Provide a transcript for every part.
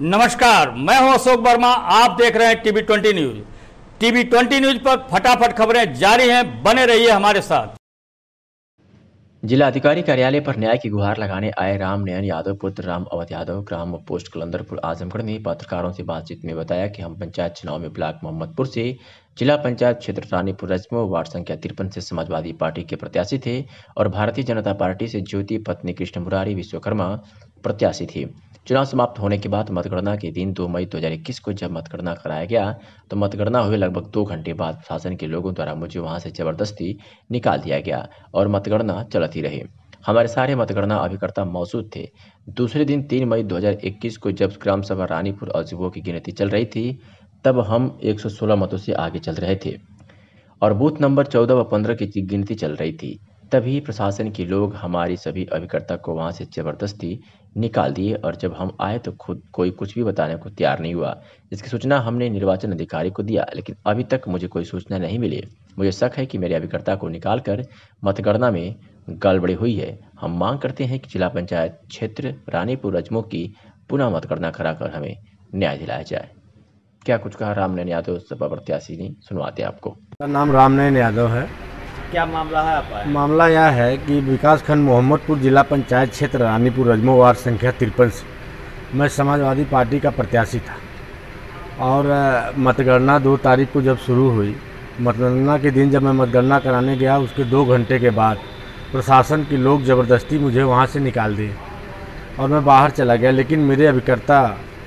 नमस्कार, मैं हूं अशोक वर्मा। आप देख रहे हैं टीवी20 न्यूज। टीवी20 न्यूज पर फटाफट खबरें जारी हैं, बने रहिए हमारे साथ। जिलाधिकारी कार्यालय पर न्याय की गुहार लगाने आए राम नयन यादव पुत्र राम अवध यादव ग्राम पोस्ट कलंदरपुर आजमगढ़ ने पत्रकारों से बातचीत में बताया कि हम पंचायत चुनाव में ब्लॉक मोहम्मदपुर से जिला पंचायत क्षेत्र रानीपुर रजमो वार्ड संख्या 53 से समाजवादी पार्टी के प्रत्याशी थे और भारतीय जनता पार्टी से ज्योति पत्नी कृष्ण मुरारी विश्वकर्मा प्रत्याशी थी। चुनाव समाप्त होने के बाद मतगणना के दिन 2 मई 2021 को जब मतगणना कराया गया तो मतगणना हुए लगभग 2 घंटे बाद शासन के लोगों द्वारा मुझे वहां से जबरदस्ती निकाल दिया गया और मतगणना चलती रही। हमारे सारे मतगणना अभिकर्ता मौजूद थे। दूसरे दिन 3 मई 2021 को जब ग्राम सभा रानीपुर और जुबों की गिनती चल रही थी तब हम 116 मतों से आगे चल रहे थे और बूथ नंबर 14 व 15 की गिनती चल रही थी। तभी प्रशासन के लोग हमारी सभी अभिकर्ता को वहां से जबरदस्ती निकाल दिए और जब हम आए तो खुद कोई कुछ भी बताने को तैयार नहीं हुआ। इसकी सूचना हमने निर्वाचन अधिकारी को दिया, लेकिन अभी तक मुझे कोई सूचना नहीं मिली। मुझे शक है कि मेरे अभिकर्ता को निकालकर मतगणना में गड़बड़ी हुई है। हम मांग करते हैं कि जिला पंचायत क्षेत्र रानीपुर रजमो की पुनः मतगणना कराकर हमें न्याय दिलाया जाए। क्या कुछ कहा राम नयन यादव सपा प्रत्याशी ने, सुनवाते हैं आपको। नाम राम नयन यादव है। क्या मामला है आपका? मामला यह है कि विकासखंड मोहम्मदपुर जिला पंचायत क्षेत्र रानीपुर रजमो वार्ड संख्या 53 से मैं समाजवादी पार्टी का प्रत्याशी था और मतगणना 2 तारीख को जब शुरू हुई, मतगणना के दिन जब मैं मतगणना कराने गया उसके 2 घंटे के बाद प्रशासन के लोग ज़बरदस्ती मुझे वहां से निकाल दिए और मैं बाहर चला गया। लेकिन मेरे अभिकर्ता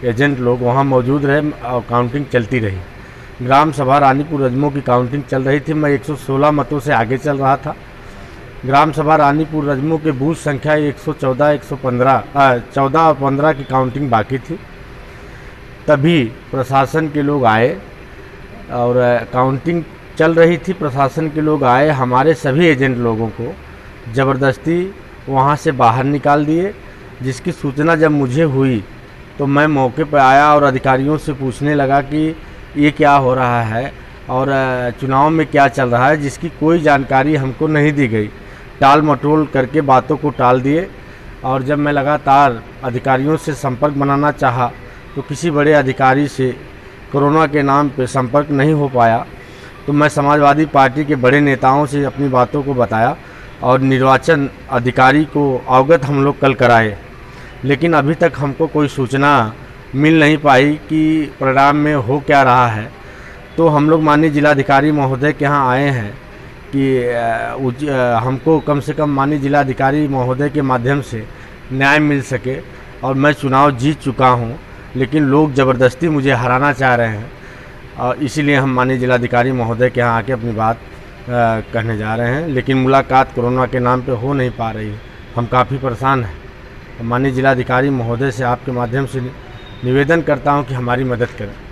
एजेंट लोग वहाँ मौजूद रहे और काउंटिंग चलती रही। ग्राम सभा रानीपुर रजमो की काउंटिंग चल रही थी। मैं 116 मतों से आगे चल रहा था। ग्राम सभा रानीपुर रजमो के बूथ संख्या 114 और 15 की काउंटिंग बाकी थी। तभी प्रशासन के लोग आए और काउंटिंग चल रही थी। प्रशासन के लोग आए, हमारे सभी एजेंट लोगों को ज़बरदस्ती वहां से बाहर निकाल दिए। जिसकी सूचना जब मुझे हुई तो मैं मौके पर आया और अधिकारियों से पूछने लगा कि ये क्या हो रहा है और चुनाव में क्या चल रहा है, जिसकी कोई जानकारी हमको नहीं दी गई। टाल मटोल करके बातों को टाल दिए और जब मैं लगातार अधिकारियों से संपर्क बनाना चाहा तो किसी बड़े अधिकारी से कोरोना के नाम पे संपर्क नहीं हो पाया। तो मैं समाजवादी पार्टी के बड़े नेताओं से अपनी बातों को बताया और निर्वाचन अधिकारी को अवगत हम लोग कल कराए, लेकिन अभी तक हमको कोई सूचना मिल नहीं पाई कि परिणाम में हो क्या रहा है। तो हम लोग माननीय जिलाधिकारी महोदय के यहाँ आए हैं कि हमको कम से कम माननीय जिलाधिकारी महोदय के माध्यम से न्याय मिल सके। और मैं चुनाव जीत चुका हूँ, लेकिन लोग ज़बरदस्ती मुझे हराना चाह रहे हैं और इसीलिए हम माननीय जिलाधिकारी महोदय के यहाँ आके अपनी बात कहने जा रहे हैं। लेकिन मुलाकात कोरोना के नाम पर हो नहीं पा रही है। हम काफ़ी परेशान हैं। माननीय जिलाधिकारी महोदय से आपके माध्यम से निवेदन करता हूं कि हमारी मदद करें।